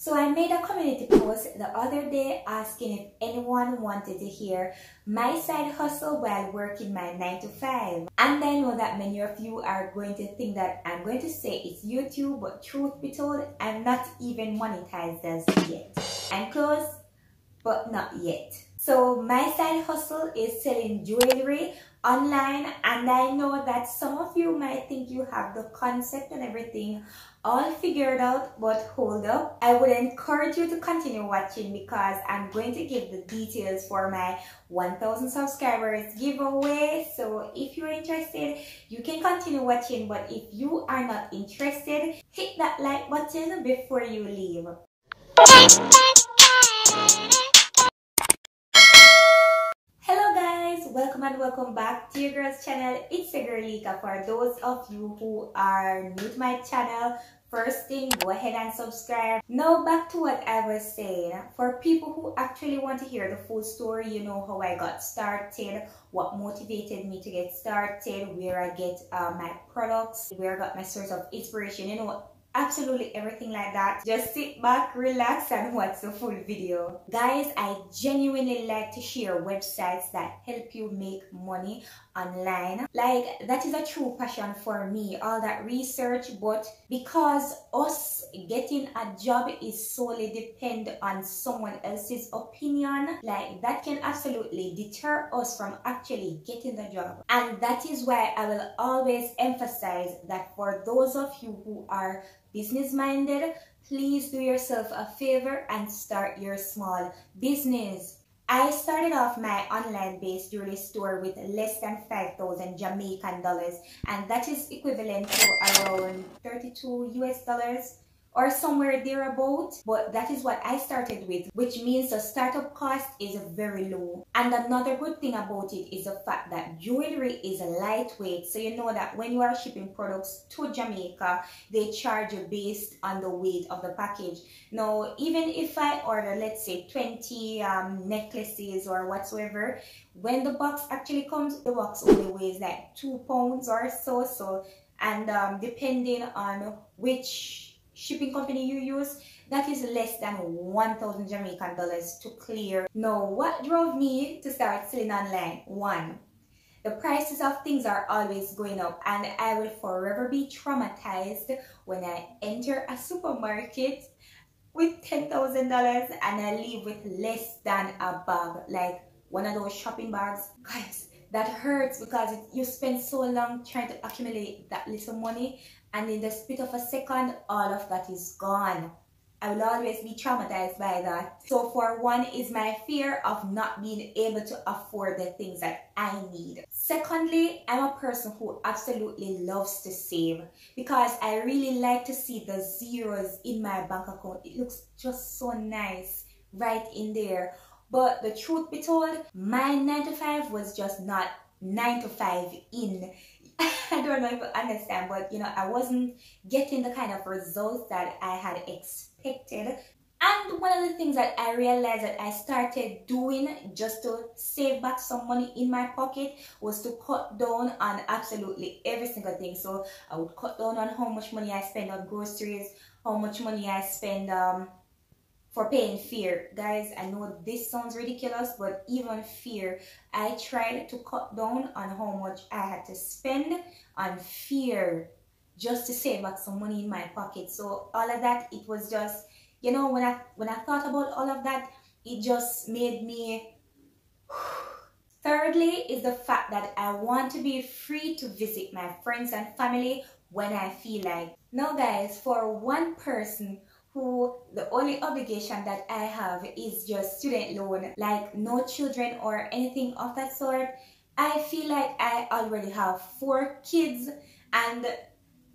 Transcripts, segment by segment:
So I made a community post the other day asking if anyone wanted to hear my side hustle while working my 9-to-5. And I know that many of you are going to think that I'm going to say it's YouTube, but truth be told, I'm not even monetized as yet. I'm close, but not yet. So my side hustle is selling jewelry online, and I know that some of you might think you have the concept and everything all figured out, but hold up. I would encourage you to continue watching because I'm going to give the details for my 1,000 subscribers giveaway. So if you're interested, you can continue watching, but if you are not interested, hit that like button before you leave. Welcome and welcome back to your girl's channel. It's a girl Lika. For those of you who are new to my channel, first thing, go ahead and subscribe. Now back to what I was saying. For people who actually want to hear the full story, you know how I got started, what motivated me to get started, where I get my products, where I got my source of inspiration, you know, absolutely everything like that. Just sit back, relax, and watch the full video. Guys, I genuinely like to share websites that help you make money online. Like, that is a true passion for me, all that research. But because us getting a job is solely depend on someone else's opinion, like, that can absolutely deter us from actually getting the job. And that is why I will always emphasize that for those of you who are business minded, please do yourself a favor and start your small business. I started off my online based jewelry store with less than 5,000 Jamaican dollars, and that is equivalent to around $32 US or somewhere thereabout. But that is what I started with, which means the startup cost is very low. And another good thing about it is the fact that jewelry is lightweight. So you know that when you are shipping products to Jamaica, they charge you based on the weight of the package. Now, even if I order, let's say 20 necklaces or whatsoever, when the box actually comes, the box only weighs like 2 pounds or so. And depending on which shipping company you use, that is less than 1,000 Jamaican dollars to clear. Now, what drove me to start selling online? One, the prices of things are always going up, and I will forever be traumatized when I enter a supermarket with $10,000 and I leave with less than a bag, like one of those shopping bags. Guys, that hurts because you spend so long trying to accumulate that little money, and in the split of a second, all of that is gone. I will always be traumatized by that. So for one is my fear of not being able to afford the things that I need. Secondly, I'm a person who absolutely loves to save because I really like to see the zeros in my bank account. It looks just so nice right in there. But the truth be told, my 9-to-5 was just not 9-to-5 in. I don't know if you understand, but you know, I wasn't getting the kind of results that I had expected. And one of the things that I realized that I started doing just to save back some money in my pocket was to cut down on absolutely every single thing. So I would cut down on how much money I spend on groceries, how much money I spend for paying fear. Guys, I know this sounds ridiculous, but even fear, I tried to cut down on how much I had to spend on fear just to save back some money in my pocket. So all of that, it was just, you know, when I thought about all of that, it just made me... Thirdly is the fact that I want to be free to visit my friends and family when I feel like. Now guys, for one person who the only obligation that I have is just student loan, like no children or anything of that sort, I feel like I already have 4 kids, and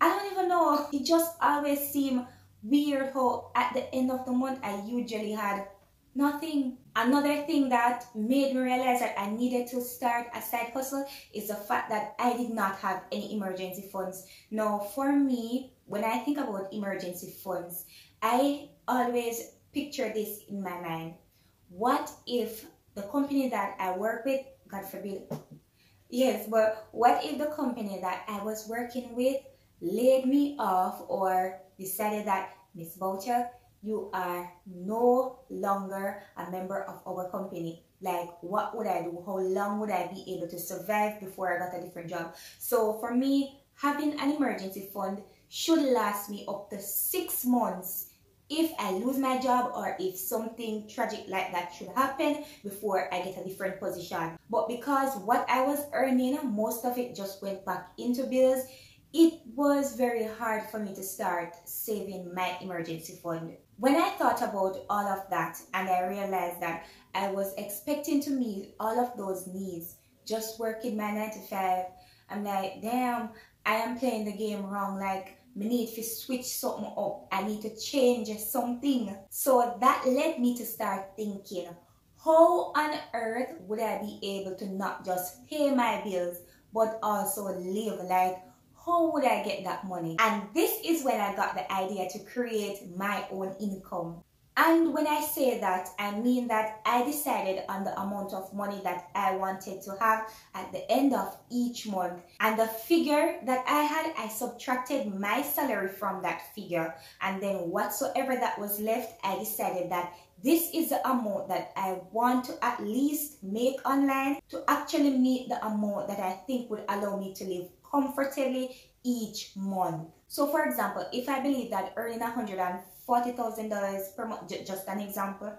I don't even know, it just always seemed weird how at the end of the month I usually had nothing. Another thing that made me realize that I needed to start a side hustle is the fact that I did not have any emergency funds. Now for me, when I think about emergency funds, I always picture this in my mind. What if the company that I work with, God forbid, yes, but what if the company that I was working with laid me off or decided that, Miss Boucher, you are no longer a member of our company. Like, what would I do? How long would I be able to survive before I got a different job? So for me, having an emergency fund should last me up to 6 months if I lose my job or if something tragic like that should happen before I get a different position. But because what I was earning, most of it just went back into bills, it was very hard for me to start saving my emergency fund. When I thought about all of that and I realized that I was expecting to meet all of those needs, just working my 9 to 5, I'm like, damn, I am playing the game wrong. Like, I need to switch something up. I need to change something. So that led me to start thinking, how on earth would I be able to not just pay my bills, but also live? Like, how would I get that money? And this is when I got the idea to create my own income. And when I say that, I mean that I decided on the amount of money that I wanted to have at the end of each month. And the figure that I had, I subtracted my salary from that figure. And then whatsoever that was left, I decided that this is the amount that I want to at least make online to actually meet the amount that I think would allow me to live comfortably each month. So for example, if I believe that earning $140,000 per month, just an example,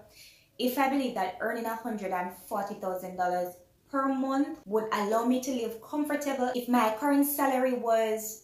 if I believe that earning $140,000 per month would allow me to live comfortable, if my current salary was,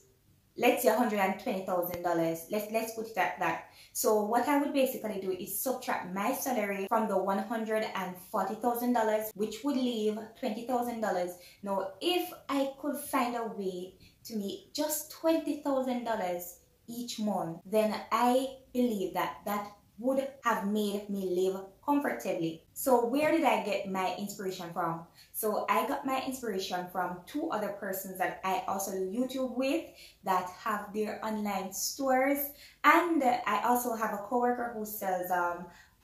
let's say, $120,000, let's put it at that. So what I would basically do is subtract my salary from the $140,000, which would leave $20,000. Now, if I could find a way to make just $20,000 each month, then I believe that that would have made me live comfortably. So where did I get my inspiration from? So I got my inspiration from 2 other persons that I also YouTube with that have their online stores, and I also have a coworker who sells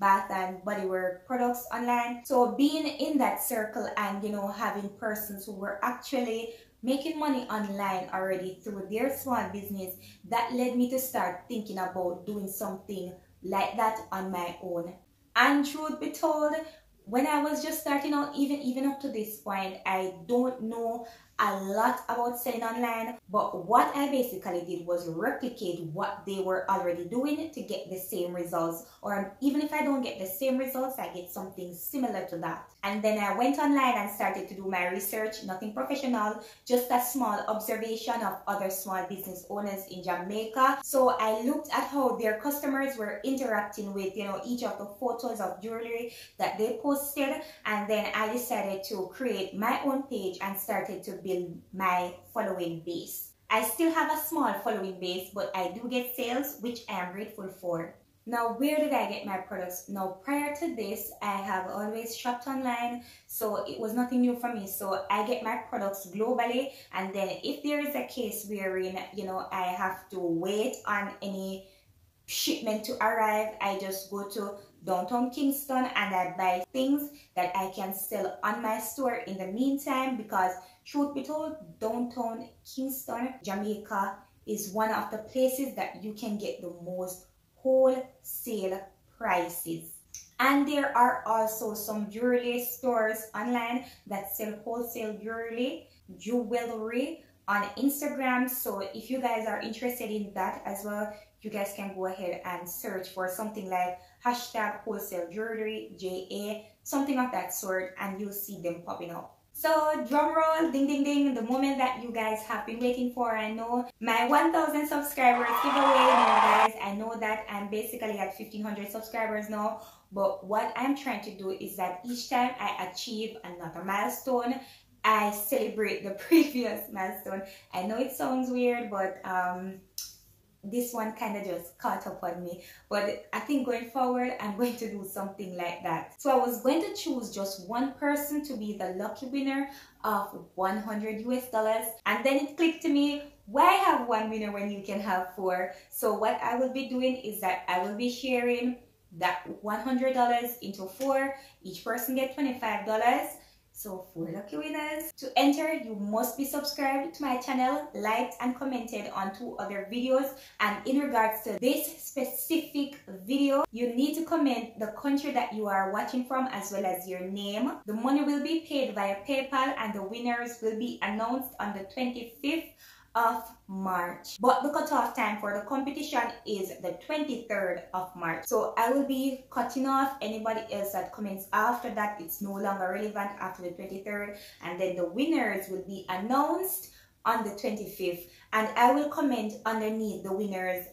bath and bodywork products online. So being in that circle and, you know, having persons who were actually making money online already through their small business, that led me to start thinking about doing something like that on my own. And truth be told, when I was just starting out, even up to this point, I don't know a lot about selling online, but what I basically did was replicate what they were already doing to get the same results, or even if I don't get the same results, I get something similar to that. And then I went online and started to do my research, nothing professional, just a small observation of other small business owners in Jamaica. So I looked at how their customers were interacting with, you know, each of the photos of jewelry that they posted, and then I decided to create my own page and started to build my following base. I still have a small following base, but I do get sales, which I am grateful for. Now, where did I get my products? Now, prior to this, I have always shopped online, so it was nothing new for me. So I get my products globally, and then if there is a case wherein, you know, I have to wait on any shipment to arrive, I just go to downtown Kingston and I buy things that I can sell on my store in the meantime, because truth be told, downtown Kingston, Jamaica is one of the places that you can get the most wholesale prices. And there are also some jewelry stores online that sell wholesale jewelry on Instagram. So if you guys are interested in that as well, you guys can go ahead and search for something like #wholesale jewelry, JA, something of that sort, and you'll see them popping up. So drum roll, ding ding ding, the moment that you guys have been waiting for. I know my 1,000 subscribers giveaway. Now guys, I know that I'm basically at 1,500 subscribers now, but what I'm trying to do is that each time I achieve another milestone, I celebrate the previous milestone. I know it sounds weird, but this one kind of just caught up on me, but I think going forward I'm going to do something like that. So I was going to choose just one person to be the lucky winner of $100, and then it clicked to me, why have one winner when you can have 4? So what I will be doing is that I will be sharing that $100 into 4. Each person get $25. So for lucky winners, to enter you must be subscribed to my channel, liked and commented on 2 other videos, and in regards to this specific video you need to comment the country that you are watching from as well as your name. The money will be paid via PayPal and the winners will be announced on the 25th of March, but the cutoff time for the competition is the 23rd of March, so I will be cutting off anybody else that comments after that. It's no longer relevant after the 23rd, and then the winners will be announced on the 25th, and I will comment underneath the winners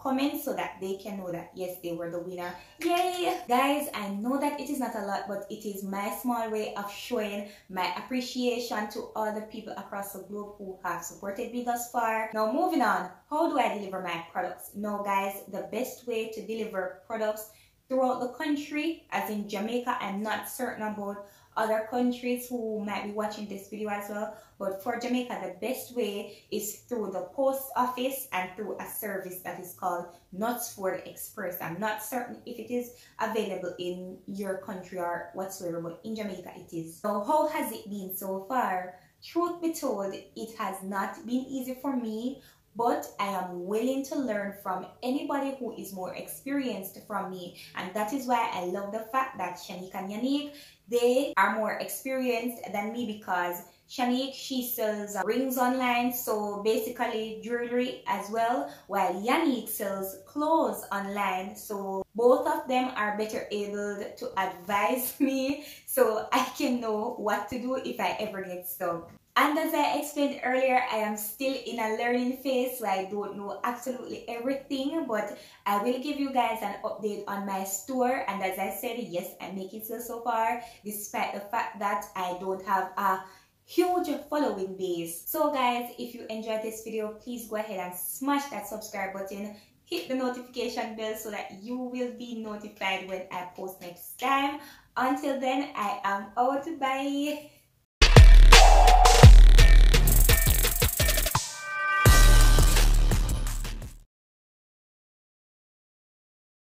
comments so that they can know that yes, they were the winner. Yay guys, I know that it is not a lot, but it is my small way of showing my appreciation to all the people across the globe who have supported me thus far. Now moving on, how do I deliver my products? Now guys, the best way to deliver products throughout the country, as in Jamaica, I'm not certain about other countries who might be watching this video as well, but for Jamaica the best way is through the post office and through a service that is called Nutsford Express. I'm not certain if it is available in your country or whatsoever, but in Jamaica it is. So how has it been so far? Truth be told, it has not been easy for me, but I am willing to learn from anybody who is more experienced from me, and that is why I love the fact that Shanique and Yanique, they are more experienced than me, because Shanique, she sells rings online, so basically jewelry as well, while Yanique sells clothes online, so both of them are better able to advise me so I can know what to do if I ever get stuck. And as I explained earlier, I am still in a learning phase, so I don't know absolutely everything, but I will give you guys an update on my store. And as I said, yes, I'm making sales so far, despite the fact that I don't have a huge following base. So guys, if you enjoyed this video, please go ahead and smash that subscribe button. Hit the notification bell so that you will be notified when I post next time. Until then, I am out. Bye.